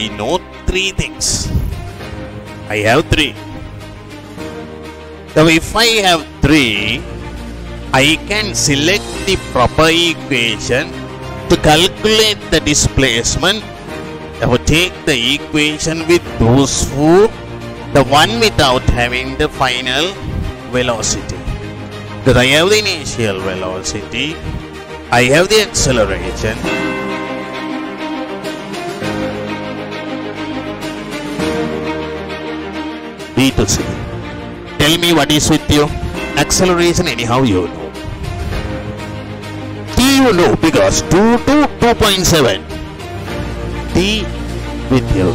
I know three things. I have three. So if I have three, I can select the proper equation to calculate the displacement. I will take the equation with those four, the one without having the final velocity. Because I have the initial velocity, I have the acceleration, B to C. Tell me what is with you? Acceleration anyhow you know. T you know because 2 to 2.7. T with you.